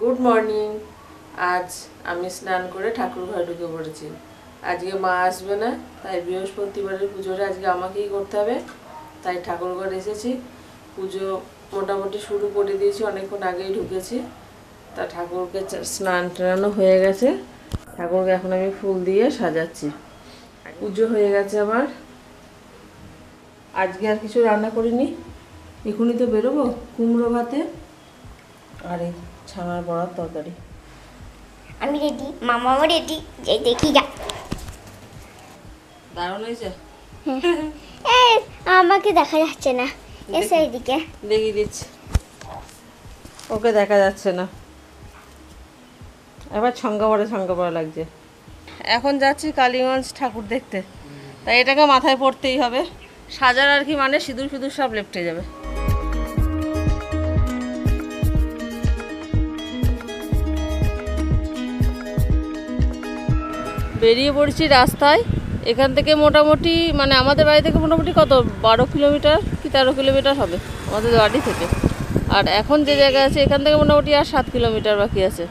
Good morning. आज आमी स्नान करे ठाकुर घर ढुके पड़ेछि। आज के मा आसबे ना, ताई बृहस्पतिवारेर पुजोर आज के आमाकेई करते हबे। ताई ठाकुर घर एसेछि, पुजो मोटामुटी शुरू करे दिएछि, अनेकक्षण आगेई ढुकेछि। ता ठाकुर के स्नान टानो हये गेछे, ठाकुर के एखन आमी फुल दिए साजाच्छि। पुजो हये गेछे आमार। आज के आर किछु रान्ना करिनि, एखुनी तो बेरोबो कुमड़ो भाते और छानार बड़ार तरकारी। आमी रेडी, मामाओ रेडी, ये देखि जा दारुण হইছে। ए আমাকে দেখা যাচ্ছে না, এই সাইডে দেখি দিচ্ছি। ওকে দেখা যাচ্ছে না, এবার ছঙ্গা বড় লাগছে। এখন যাচ্ছি কালীগঞ্জ ঠাকুর দেখতে, তাই এটাকে মাথায় পড়তেই হবে। সাজার আর কি মানে সিঁদুর সিঁদুর সব লেপ্টে যাবে। বেরিয়ে পড়ছি রাস্তায়। এখান থেকে মোটামুটি মানে আমাদের বাড়ি থেকে মোটামুটি কত 12 কিলোমিটার কি 13 কিলোমিটার হবে আমাদের বাড়ি থেকে। আর এখন যে জায়গা আছে এখান থেকে মোটামুটি আর 7 কিলোমিটার বাকি আছে।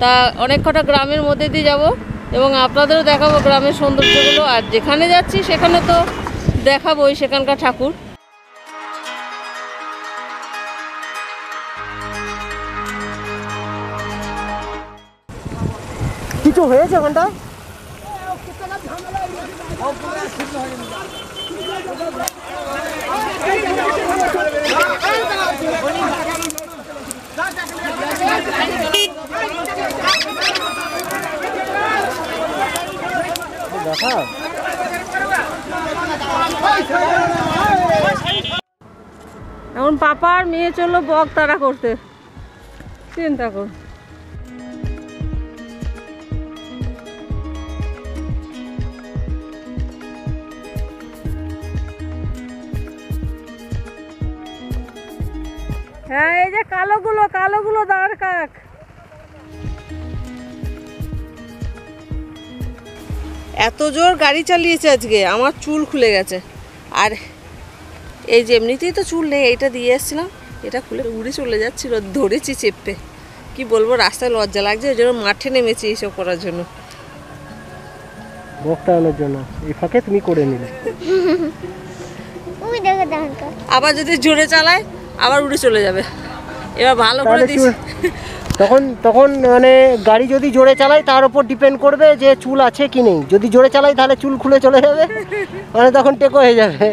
তা অনেক কটা গ্রামের মধ্যে দিয়ে যাব এবং আপনাদেরও দেখাবো গ্রামের সৌন্দর্যগুলো। আর যেখানে যাচ্ছি সেখানে তো দেখাবোই সেখানকার ঠাকুর। কিছু হয়েছে ওখানটা? এখন পাপা আর মেয়ে চললো বক তারা করতে। চিন্তা কর, হ্যাঁ এই যে কালোগুলো দাঁড় কাক। এত জোর গাড়ি চালিয়েছে আজকে আমার চুল খুলে গেছে। আর এই যে এমনিতেই তো চুল নেই, এইটা দিয়ে এসেছিলাম, এটা খুলে উড়ে চলে যাচ্ছিল, ধরেছি চেপে। কি বলবো, রাস্তায় লজ্জা লাগছে, ওই জন্য মাঠে নেমেছি এইসব করার জন্য, বকটানোর জন্য। এই ফাঁকে তুমি করে নিলে। ওই দেখো দাঁড় কাক। আবার যদি জোরে চালায় আবার উড়ে চলে যাবে। এবার ভালো করে দিছি। তখন মানে গাড়ি যদি জোরে চালাই তার উপর ডিপেন্ড করবে যে চুল আছে কি নেই। যদি জোরে চালাই তাহলে চুল খুলে চলে যাবে, মানে তখন টেকো হয়ে যাবে।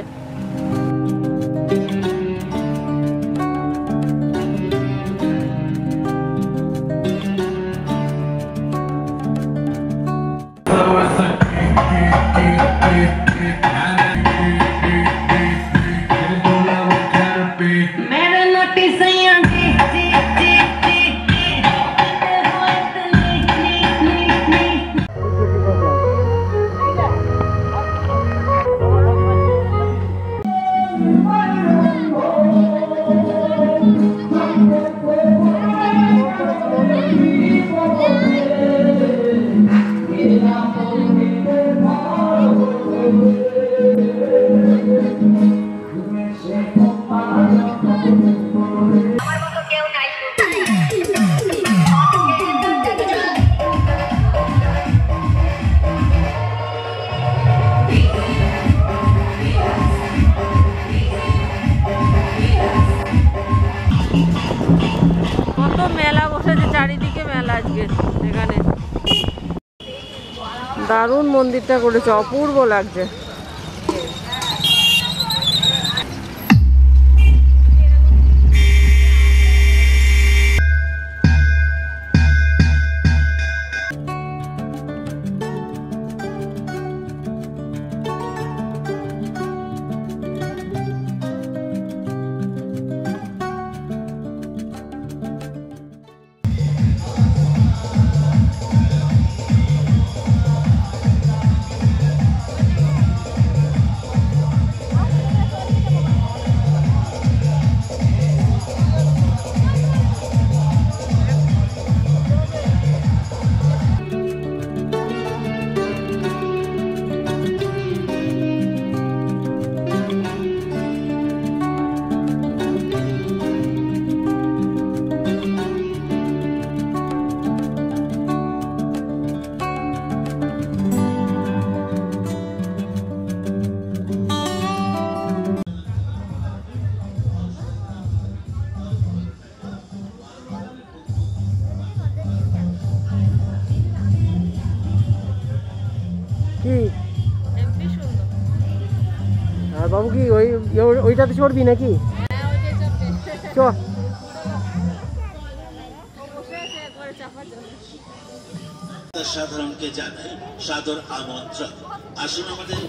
দারুণ মন্দিরটা করেছে, অপূর্ব লাগছে। बाबू की ओइटा तो छोड़ भी ना कि चो साधारण के जाने सादर आमंत्रण আসুন আমাদের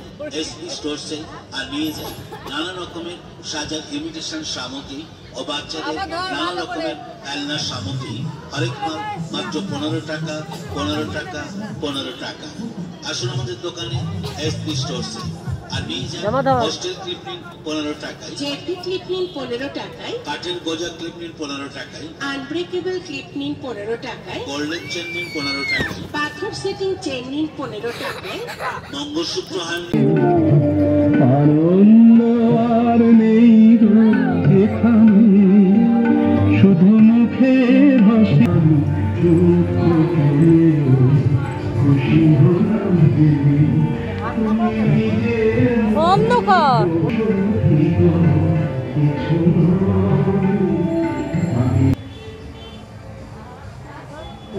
এসপি স্টোরসে আর নিয়ে যান নানা রকমের সাজা ইমিটেশন সামগ্রী ও বাচ্চাদের নানা রকমের খেলনা সামগ্রী আরেকবার মাত্র 15 টাকা আসুন আমাদের দোকানে এসপি স্টোরসে আর নিয়ে যান হোস্টেল ক্লিপিং 15 টাকায় জেটি ক্লিপিং 15 টাকায় কাঠের গোজা ক্লিপিং 15 টাকায় আনব্রেকেবল ক্লিপিং 15 টাকায় গোল্ডেন চেইনিং 15 টাকায় পাথর সেটিং চেইনিং 15 টাকায় মঙ্গলসূত্র আনন্দ আর নেই এখানে শুধু মুখে হাসি খুশি হলাম অন্ধকার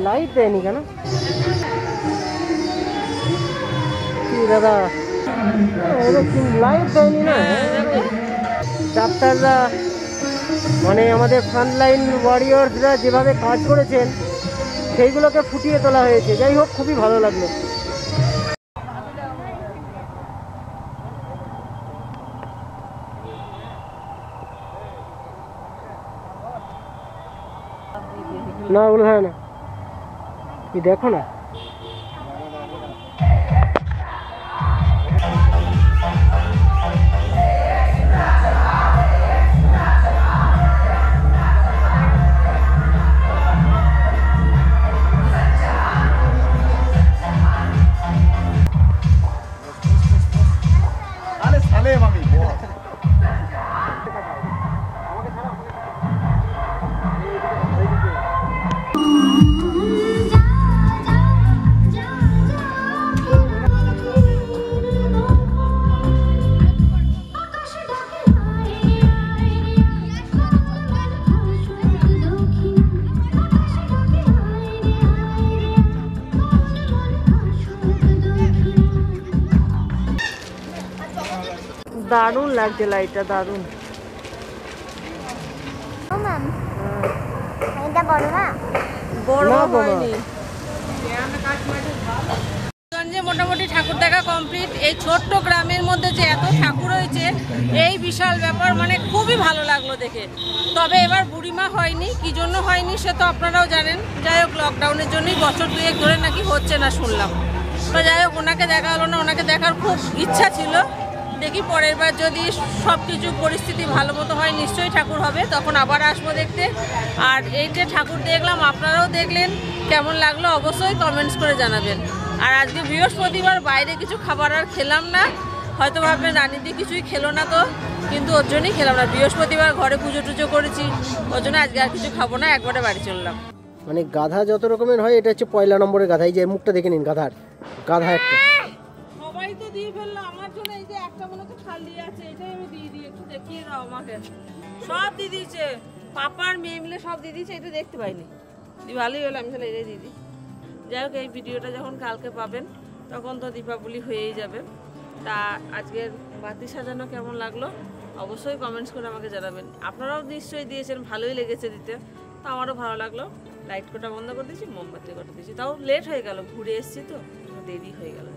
লাইট দেয়নি কেন দাদা লাইট দেয়নি না ডাক্তাররা মানে আমাদের ফ্রন্টলাইন ওয়ারিয়র্সরা যেভাবে কাজ করেছেন সেইগুলোকে ফুটিয়ে তোলা হয়েছে। যাই হোক, খুবই ভালো লাগলো। ना उल्लाह ना ये देखो ना अरे साले मामी दारुण लगे लाइटा दारुण ओ मैम आईदा बड़वा होयनी ये हम काट माटे गंजे मोटामोटी ठाकुर देखा कंप्लीट এই ছোট গ্রামের মধ্যে যে এত ঠাকুর হয়েছে এই বিশাল ব্যাপার মানে খুবই ভালো লাগলো দেখে। তবে এবার বুড়িমা হয়নি, কি জন্য হয়নি সে তো আপনারাও জানেন। যাই হোক, লকডাউনের জন্যই বছর 2-1 ধরে নাকি হচ্ছে না শুনলাম। তো যাই হোক, ওনাকে দেখা হলো না, ওনাকে দেখার খুব ইচ্ছা ছিল। দেখি পরের বার যদি সব কিছু পরিস্থিতি ভালো মতো হয় নিশ্চয়ই ঠাকুর হবে, তখন আবার আসবো দেখতে। আর এই যে ঠাকুর দেখলাম, আপনারাও দেখলেন, কেমন লাগলো অবশ্যই কমেন্টস করে জানাবেন। আর আজকে বৃহস্পতিবার, বাইরে কিছু খাবার আর খেলাম না। হয়তো ভাববেন রানীদি কিছুই খেলো না, তো কিন্তু ওর জন্যই খেলাম না। বৃহস্পতিবার ঘরে পুজো টুজো করেছি, ওর জন্য আজকে আর কিছু খাবো না, একবারে বাড়ি চললাম। মানে গাধা যত রকমের হয়, এটা হচ্ছে পয়লা নম্বরের গাধা। এই যে মুখটা দেখে নিন গাধার, গাধা একটা সবাই তো দিয়ে ফেললো আমার জন্য। এই যে একটা মনে হচ্ছে খালি আছে, এটাই আমি দিয়ে দিই, একটু দেখিয়ে দাও আমাকে। সব দিয়ে দিয়েছে, পাপার মেয়ে মিলে সব দিয়ে দিয়েছে, এটা দেখতে পাইনি। ভালোই হলো, আমি তাহলে এটাই দিয়ে দিই। যাই হোক, এই ভিডিওটা যখন কালকে পাবেন তখন তো দীপাবলি হয়েই যাবে। তা আজকের বাতি সাজানো কেমন লাগলো অবশ্যই কমেন্টস করে আমাকে জানাবেন। আপনারাও নিশ্চয়ই দিয়েছেন, ভালোই লেগেছে দিতে, তো আমারও ভালো লাগলো। লাইট কোটা বন্ধ করে দিয়েছি, মোমবাতি কোটা দিয়েছি, তাও লেট হয়ে গেল, ঘুরে এসেছি তো দেরি হয়ে গেল।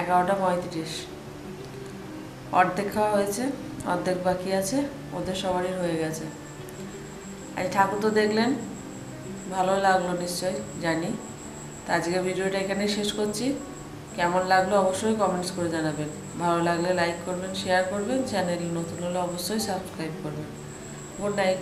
এগারোটা 35, অর্ধেক খাওয়া হয়েছে, অর্ধেক বাকি আছে, ওদের সবারই হয়ে গেছে। আর ঠাকুর তো দেখলেন, ভালো লাগলো নিশ্চয় জানি। তা আজকের ভিডিওটা এখানেই শেষ করছি। কেমন লাগলো অবশ্যই কমেন্টস করে জানাবেন। ভালো লাগলে লাইক করবেন, শেয়ার করবেন, চ্যানেল নতুন হলে অবশ্যই সাবস্ক্রাইব করবেন। Good night.